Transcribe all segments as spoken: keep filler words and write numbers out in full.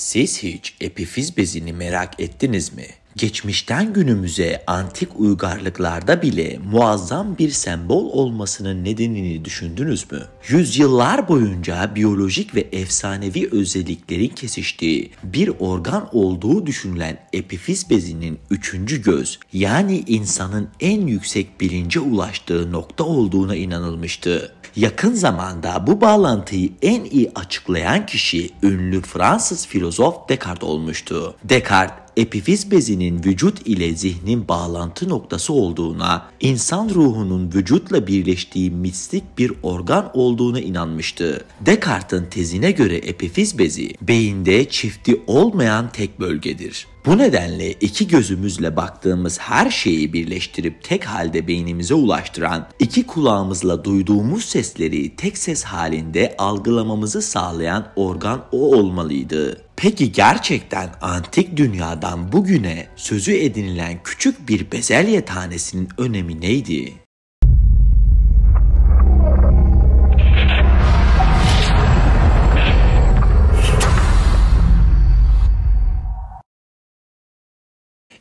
Siz hiç epifiz bezini merak ettiniz mi? Geçmişten günümüze antik uygarlıklarda bile muazzam bir sembol olmasının nedenini düşündünüz mü? Yüzyıllar boyunca biyolojik ve efsanevi özelliklerin kesiştiği bir organ olduğu düşünülen epifiz bezinin üçüncü göz, yani insanın en yüksek bilince ulaştığı nokta olduğuna inanılmıştı. Yakın zamanda bu bağlantıyı en iyi açıklayan kişi ünlü Fransız filozof Descartes olmuştu. Descartes, epifiz bezinin vücut ile zihnin bağlantı noktası olduğuna, insan ruhunun vücutla birleştiği mistik bir organ olduğuna inanmıştı. Descartes'in tezine göre epifiz bezi, beyinde çifti olmayan tek bölgedir. Bu nedenle iki gözümüzle baktığımız her şeyi birleştirip tek halde beynimize ulaştıran, iki kulağımızla duyduğumuz sesleri tek ses halinde algılamamızı sağlayan organ o olmalıydı. Peki gerçekten antik dünyadan bugüne sözü edinilen küçük bir bezelye tanesinin önemi neydi?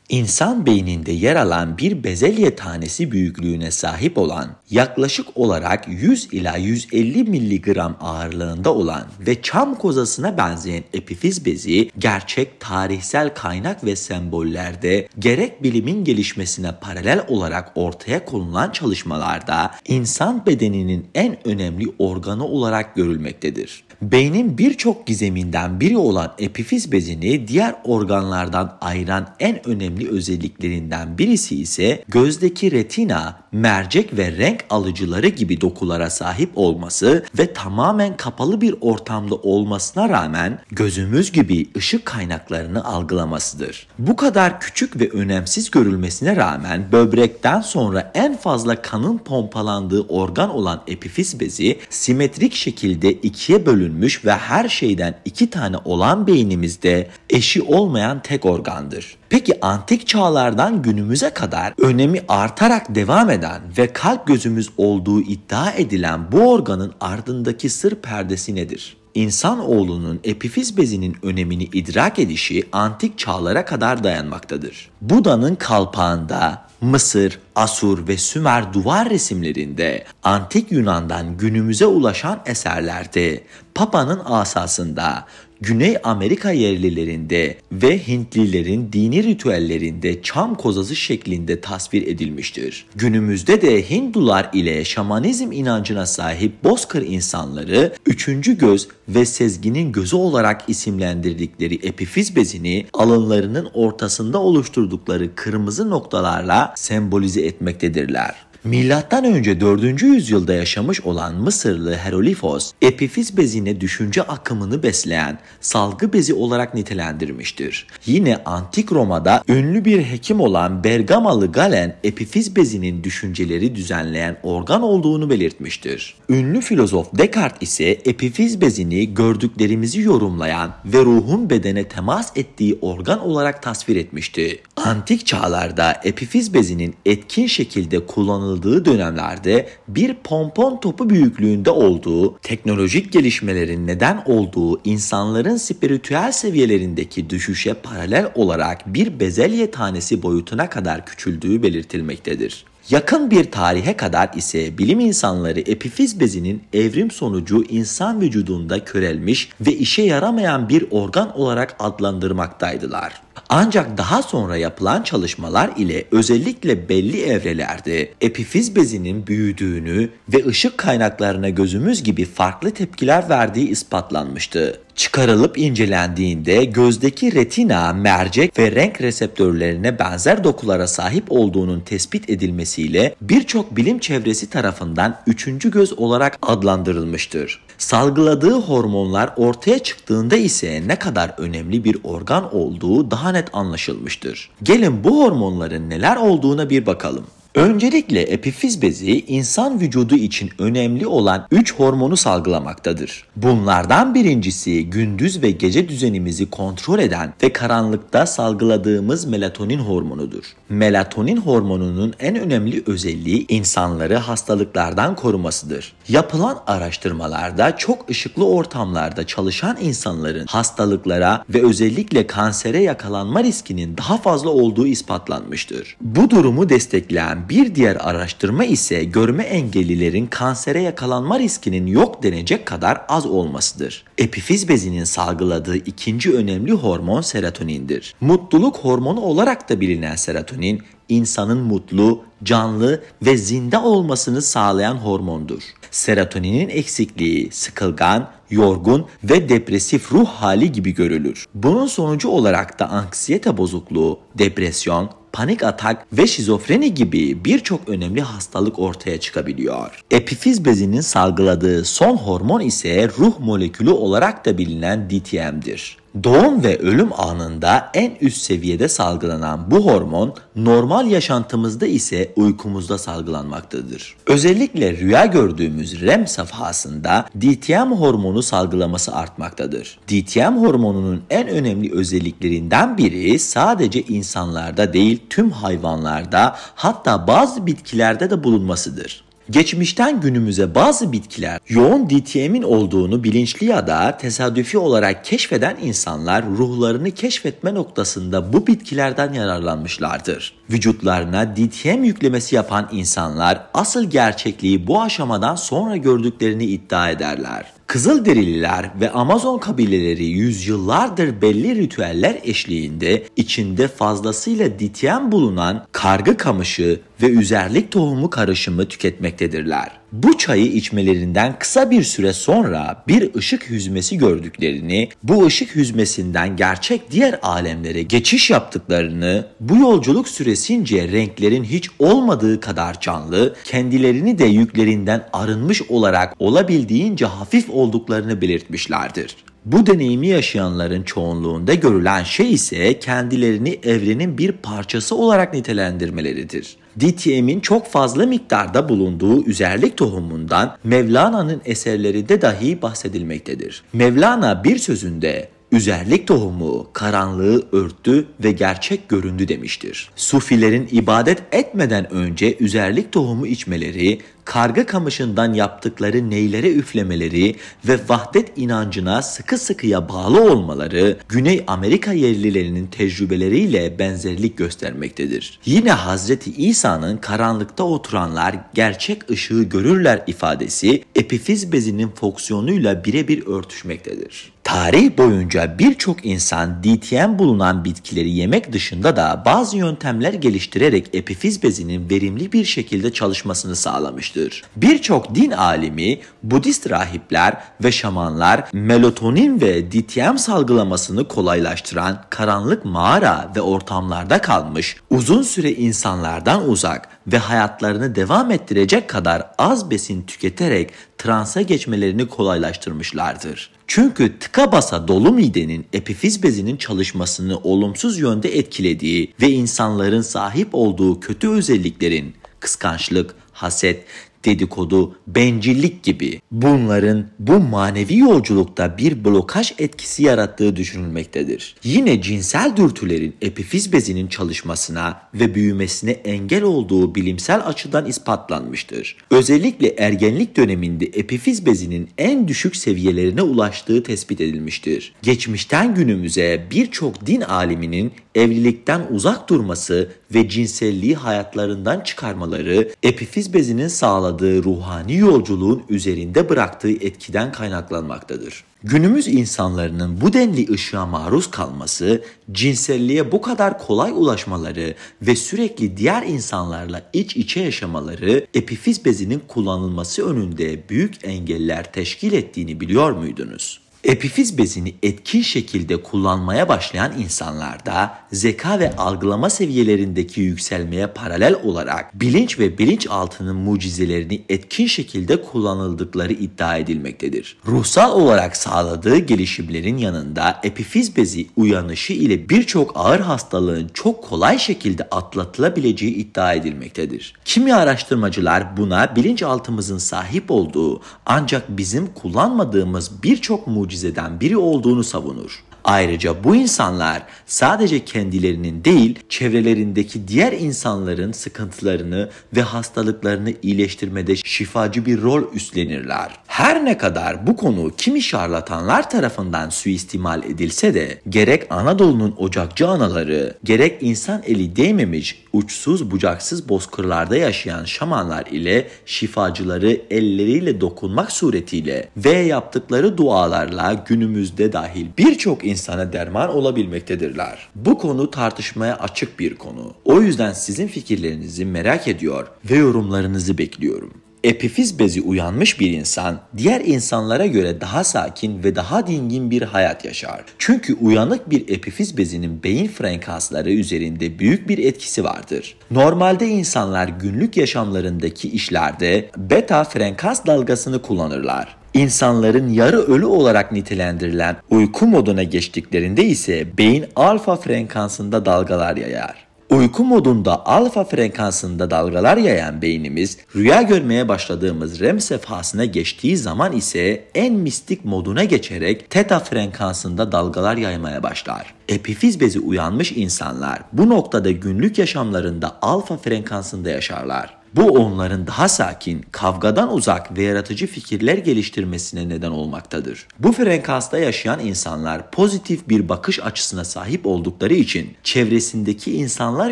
İnsan beyninde yer alan bir bezelye tanesi büyüklüğüne sahip olan, yaklaşık olarak yüz ila yüz elli miligram ağırlığında olan ve çam kozasına benzeyen epifiz bezi, gerçek tarihsel kaynak ve sembollerde gerek bilimin gelişmesine paralel olarak ortaya konulan çalışmalarda insan bedeninin en önemli organı olarak görülmektedir. Beynin birçok gizeminden biri olan epifiz bezini diğer organlardan ayıran en önemli özelliklerinden birisi ise gözdeki retina, mercek ve renk alıcıları gibi dokulara sahip olması ve tamamen kapalı bir ortamda olmasına rağmen gözümüz gibi ışık kaynaklarını algılamasıdır. Bu kadar küçük ve önemsiz görülmesine rağmen böbrekten sonra en fazla kanın pompalandığı organ olan epifiz bezi simetrik şekilde ikiye bölünmüştür. Ve her şeyden iki tane olan beynimizde eşi olmayan tek organdır. Peki antik çağlardan günümüze kadar önemi artarak devam eden ve kalp gözümüz olduğu iddia edilen bu organın ardındaki sır perdesi nedir? İnsanoğlunun epifiz bezinin önemini idrak edişi antik çağlara kadar dayanmaktadır. Buda'nın kalpağında, Mısır, Asur ve Sümer duvar resimlerinde, antik Yunan'dan günümüze ulaşan eserlerde, Papa'nın asasında, Güney Amerika yerlilerinde ve Hintlilerin dini ritüellerinde çam kozası şeklinde tasvir edilmiştir. Günümüzde de Hindular ile şamanizm inancına sahip bozkır insanları üçüncü göz ve sezginin gözü olarak isimlendirdikleri epifiz bezini alınlarının ortasında oluşturdukları kırmızı noktalarla sembolize etmektedirler. Milattan önce dördüncü yüzyılda yaşamış olan Mısırlı Herophilus, epifiz bezine düşünce akımını besleyen salgı bezi olarak nitelendirmiştir. Yine antik Roma'da ünlü bir hekim olan Bergamalı Galen, epifiz bezinin düşünceleri düzenleyen organ olduğunu belirtmiştir. Ünlü filozof Descartes ise epifiz bezini gördüklerimizi yorumlayan ve ruhun bedene temas ettiği organ olarak tasvir etmişti. Antik çağlarda epifiz bezinin etkin şekilde kullanıldığı dönemlerde bir pompon topu büyüklüğünde olduğu, teknolojik gelişmelerin neden olduğu insanların spiritüel seviyelerindeki düşüşe paralel olarak bir bezelye tanesi boyutuna kadar küçüldüğü belirtilmektedir. Yakın bir tarihe kadar ise bilim insanları epifiz bezinin evrim sonucu insan vücudunda körelmiş ve işe yaramayan bir organ olarak adlandırmaktaydılar. Ancak daha sonra yapılan çalışmalar ile özellikle belli evrelerde epifiz bezinin büyüdüğünü ve ışık kaynaklarına gözümüz gibi farklı tepkiler verdiği ispatlanmıştı. Çıkarılıp incelendiğinde gözdeki retina, mercek ve renk reseptörlerine benzer dokulara sahip olduğunun tespit edilmesiyle birçok bilim çevresi tarafından üçüncü göz olarak adlandırılmıştır. Salgıladığı hormonlar ortaya çıktığında ise ne kadar önemli bir organ olduğu daha net anlaşılmıştır. Gelin bu hormonların neler olduğuna bir bakalım. Öncelikle epifiz bezi insan vücudu için önemli olan üç hormonu salgılamaktadır. Bunlardan birincisi gündüz ve gece düzenimizi kontrol eden ve karanlıkta salgıladığımız melatonin hormonudur. Melatonin hormonunun en önemli özelliği insanları hastalıklardan korumasıdır. Yapılan araştırmalarda çok ışıklı ortamlarda çalışan insanların hastalıklara ve özellikle kansere yakalanma riskinin daha fazla olduğu ispatlanmıştır. Bu durumu destekleyen bir diğer araştırma ise görme engellilerin kansere yakalanma riskinin yok denecek kadar az olmasıdır. Epifiz bezinin salgıladığı ikinci önemli hormon serotonindir. Mutluluk hormonu olarak da bilinen serotonin, insanın mutlu, canlı ve zinde olmasını sağlayan hormondur. Serotoninin eksikliği sıkılgan, yorgun ve depresif ruh hali gibi görülür. Bunun sonucu olarak da anksiyete bozukluğu, depresyon, panik atak ve şizofreni gibi birçok önemli hastalık ortaya çıkabiliyor. Epifiz bezinin salgıladığı son hormon ise ruh molekülü olarak da bilinen D T M'dir. Doğum ve ölüm anında en üst seviyede salgılanan bu hormon, normal yaşantımızda ise uykumuzda salgılanmaktadır. Özellikle rüya gördüğümüz R E M safhasında D T M hormonu salgılaması artmaktadır. D T M hormonunun en önemli özelliklerinden biri sadece insanlarda değil tüm hayvanlarda hatta bazı bitkilerde de bulunmasıdır. Geçmişten günümüze bazı bitkiler yoğun D T M'in olduğunu bilinçli ya da tesadüfi olarak keşfeden insanlar ruhlarını keşfetme noktasında bu bitkilerden yararlanmışlardır. Vücutlarına D T M yüklemesi yapan insanlar asıl gerçekliği bu aşamadan sonra gördüklerini iddia ederler. Kızılderililer ve Amazon kabileleri yüzyıllardır belli ritüeller eşliğinde içinde fazlasıyla D T M bulunan kargı kamışı ve üzerlik tohumu karışımı tüketmektedirler. Bu çayı içmelerinden kısa bir süre sonra bir ışık hüzmesi gördüklerini, bu ışık hüzmesinden gerçek diğer alemlere geçiş yaptıklarını, bu yolculuk süresince renklerin hiç olmadığı kadar canlı, kendilerini de yüklerinden arınmış olarak olabildiğince hafif olduklarını belirtmişlerdir. Bu deneyimi yaşayanların çoğunluğunda görülen şey ise kendilerini evrenin bir parçası olarak nitelendirmeleridir. D T M'in çok fazla miktarda bulunduğu üzerlik tohumundan Mevlana'nın eserlerinde dahi bahsedilmektedir. Mevlana bir sözünde "Üzerlik tohumu karanlığı örttü ve gerçek göründü" demiştir. Sufilerin ibadet etmeden önce üzerlik tohumu içmeleri, karga kamışından yaptıkları neylere üflemeleri ve vahdet inancına sıkı sıkıya bağlı olmaları Güney Amerika yerlilerinin tecrübeleriyle benzerlik göstermektedir. Yine Hazreti İsa'nın "karanlıkta oturanlar gerçek ışığı görürler" ifadesi epifiz bezinin fonksiyonuyla birebir örtüşmektedir. Tarih boyunca birçok insan D T M bulunan bitkileri yemek dışında da bazı yöntemler geliştirerek epifiz bezinin verimli bir şekilde çalışmasını sağlamıştır. Birçok din alimi, Budist rahipler ve şamanlar melatonin ve D T M salgılamasını kolaylaştıran karanlık mağara ve ortamlarda kalmış, uzun süre insanlardan uzak ve hayatlarını devam ettirecek kadar az besin tüketerek transa geçmelerini kolaylaştırmışlardır. Çünkü tıka basa dolu midenin epifiz bezinin çalışmasını olumsuz yönde etkilediği ve insanların sahip olduğu kötü özelliklerin kıskançlık, haset, dedikodu, bencillik gibi bunların bu manevi yolculukta bir blokaj etkisi yarattığı düşünülmektedir. Yine cinsel dürtülerin epifiz bezinin çalışmasına ve büyümesine engel olduğu bilimsel açıdan ispatlanmıştır. Özellikle ergenlik döneminde epifiz bezinin en düşük seviyelerine ulaştığı tespit edilmiştir. Geçmişten günümüze birçok din aliminin evlilikten uzak durması ve cinselliği hayatlarından çıkarmaları epifiz bezinin sağladığı ruhani yolculuğun üzerinde bıraktığı etkiden kaynaklanmaktadır. Günümüz insanlarının bu denli ışığa maruz kalması, cinselliğe bu kadar kolay ulaşmaları ve sürekli diğer insanlarla iç içe yaşamaları epifiz bezinin kullanılması önünde büyük engeller teşkil ettiğini biliyor muydunuz? Epifiz bezini etkin şekilde kullanmaya başlayan insanlarda zeka ve algılama seviyelerindeki yükselmeye paralel olarak bilinç ve bilinçaltının mucizelerini etkin şekilde kullanıldıkları iddia edilmektedir. Ruhsal olarak sağladığı gelişimlerin yanında epifiz bezi uyanışı ile birçok ağır hastalığın çok kolay şekilde atlatılabileceği iddia edilmektedir. Kimi araştırmacılar buna bilinçaltımızın sahip olduğu ancak bizim kullanmadığımız birçok mucizelerden mucizeden biri olduğunu savunur. Ayrıca bu insanlar sadece kendilerinin değil, çevrelerindeki diğer insanların sıkıntılarını ve hastalıklarını iyileştirmede şifacı bir rol üstlenirler. Her ne kadar bu konu kimi şarlatanlar tarafından suistimal edilse de, gerek Anadolu'nun ocakçı anaları, gerek insan eli değmemiş uçsuz bucaksız bozkırlarda yaşayan şamanlar ile şifacıları elleriyle dokunmak suretiyle ve yaptıkları dualarla günümüzde dahil birçok insan insana derman olabilmektedirler. Bu konu tartışmaya açık bir konu. O yüzden sizin fikirlerinizi merak ediyor ve yorumlarınızı bekliyorum. Epifiz bezi uyanmış bir insan diğer insanlara göre daha sakin ve daha dingin bir hayat yaşar. Çünkü uyanık bir epifiz bezinin beyin frekansları üzerinde büyük bir etkisi vardır. Normalde insanlar günlük yaşamlarındaki işlerde beta frekans dalgasını kullanırlar. İnsanların yarı ölü olarak nitelendirilen uyku moduna geçtiklerinde ise beyin alfa frekansında dalgalar yayar. Uyku modunda alfa frekansında dalgalar yayan beynimiz rüya görmeye başladığımız R E M safhasına geçtiği zaman ise en mistik moduna geçerek teta frekansında dalgalar yaymaya başlar. Epifiz bezi uyanmış insanlar bu noktada günlük yaşamlarında alfa frekansında yaşarlar. Bu onların daha sakin, kavgadan uzak ve yaratıcı fikirler geliştirmesine neden olmaktadır. Bu frekansta yaşayan insanlar pozitif bir bakış açısına sahip oldukları için çevresindeki insanlar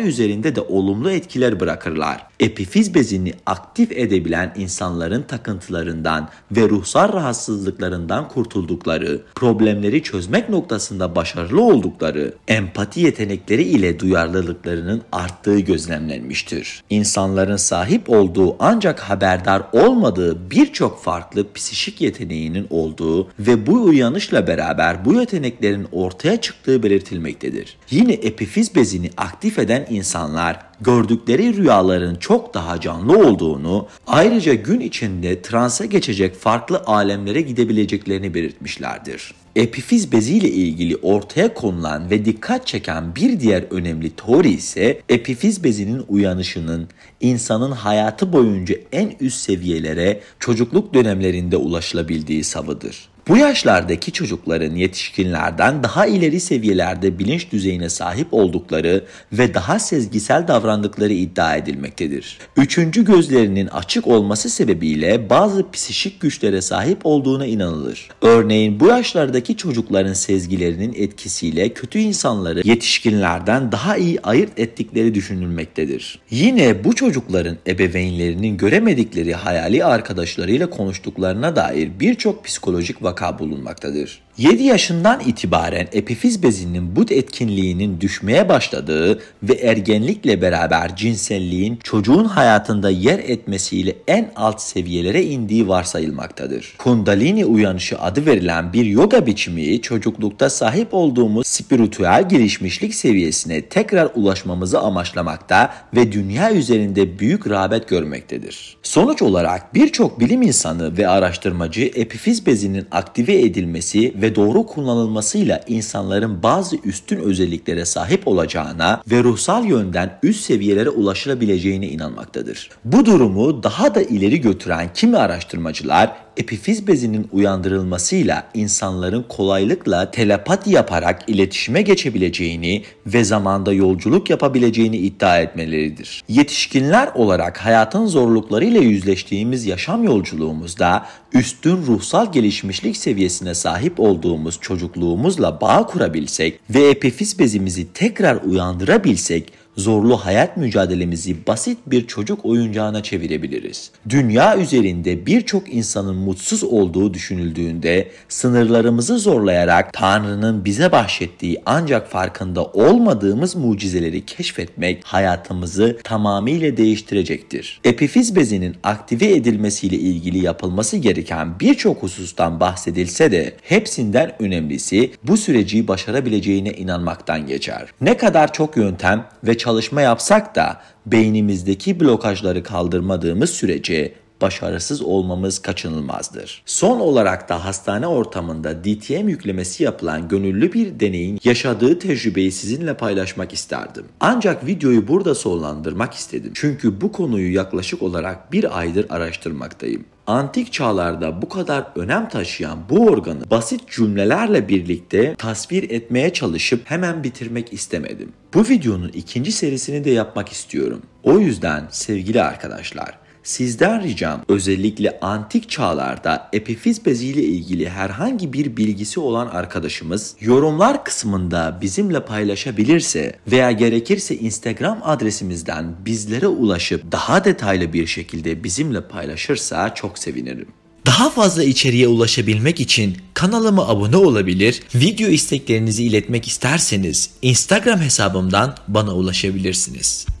üzerinde de olumlu etkiler bırakırlar. Epifiz bezini aktif edebilen insanların takıntılarından ve ruhsal rahatsızlıklarından kurtuldukları, problemleri çözmek noktasında başarılı oldukları, empati yetenekleri ile duyarlılıklarının arttığı gözlemlenmiştir. İnsanların sahip olduğu ancak haberdar olmadığı birçok farklı psişik yeteneğinin olduğu ve bu uyanışla beraber bu yeteneklerin ortaya çıktığı belirtilmektedir. Yine epifiz bezini aktif eden insanlar gördükleri rüyaların çok daha canlı olduğunu, ayrıca gün içinde transa geçecek farklı alemlere gidebileceklerini belirtmişlerdir. Epifiz bezi ile ilgili ortaya konulan ve dikkat çeken bir diğer önemli teori ise epifiz bezinin uyanışının insanın hayatı boyunca en üst seviyelere çocukluk dönemlerinde ulaşılabildiği savıdır. Bu yaşlardaki çocukların yetişkinlerden daha ileri seviyelerde bilinç düzeyine sahip oldukları ve daha sezgisel davrandıkları iddia edilmektedir. Üçüncü gözlerinin açık olması sebebiyle bazı psişik güçlere sahip olduğuna inanılır. Örneğin bu yaşlardaki çocukların sezgilerinin etkisiyle kötü insanları yetişkinlerden daha iyi ayırt ettikleri düşünülmektedir. Yine bu çocukların ebeveynlerinin göremedikleri hayali arkadaşlarıyla konuştuklarına dair birçok psikolojik vakalar bulunmaktadır. yedi yaşından itibaren epifiz bezinin bu etkinliğinin düşmeye başladığı ve ergenlikle beraber cinselliğin çocuğun hayatında yer etmesiyle en alt seviyelere indiği varsayılmaktadır. Kundalini uyanışı adı verilen bir yoga biçimi çocuklukta sahip olduğumuz spiritüel gelişmişlik seviyesine tekrar ulaşmamızı amaçlamakta ve dünya üzerinde büyük rağbet görmektedir. Sonuç olarak birçok bilim insanı ve araştırmacı epifiz bezinin aktive edilmesi ve doğru kullanılmasıyla insanların bazı üstün özelliklere sahip olacağına ve ruhsal yönden üst seviyelere ulaşılabileceğine inanmaktadır. Bu durumu daha da ileri götüren kimi araştırmacılar, epifiz bezinin uyandırılmasıyla insanların kolaylıkla telepati yaparak iletişime geçebileceğini ve zamanda yolculuk yapabileceğini iddia etmeleridir. Yetişkinler olarak hayatın zorluklarıyla yüzleştiğimiz yaşam yolculuğumuzda üstün ruhsal gelişmişlik seviyesine sahip olduğumuz çocukluğumuzla bağ kurabilsek ve epifiz bezimizi tekrar uyandırabilsek, zorlu hayat mücadelemizi basit bir çocuk oyuncağına çevirebiliriz. Dünya üzerinde birçok insanın mutsuz olduğu düşünüldüğünde sınırlarımızı zorlayarak Tanrı'nın bize bahşettiği ancak farkında olmadığımız mucizeleri keşfetmek hayatımızı tamamıyla değiştirecektir. Epifiz bezinin aktive edilmesiyle ilgili yapılması gereken birçok husustan bahsedilse de hepsinden önemlisi bu süreci başarabileceğine inanmaktan geçer. Ne kadar çok yöntem ve çalışma yapsak da beynimizdeki blokajları kaldırmadığımız sürece başarısız olmamız kaçınılmazdır. Son olarak da hastane ortamında D T M yüklemesi yapılan gönüllü bir deneyin yaşadığı tecrübeyi sizinle paylaşmak isterdim. Ancak videoyu burada sonlandırmak istedim. Çünkü bu konuyu yaklaşık olarak bir aydır araştırmaktayım. Antik çağlarda bu kadar önem taşıyan bu organı basit cümlelerle birlikte tasvir etmeye çalışıp hemen bitirmek istemedim. Bu videonun ikinci serisini de yapmak istiyorum. O yüzden sevgili arkadaşlar, sizden ricam özellikle antik çağlarda epifiz bezi ile ilgili herhangi bir bilgisi olan arkadaşımız yorumlar kısmında bizimle paylaşabilirse veya gerekirse Instagram adresimizden bizlere ulaşıp daha detaylı bir şekilde bizimle paylaşırsa çok sevinirim. Daha fazla içeriğe ulaşabilmek için kanalıma abone olabilir, video isteklerinizi iletmek isterseniz Instagram hesabımdan bana ulaşabilirsiniz.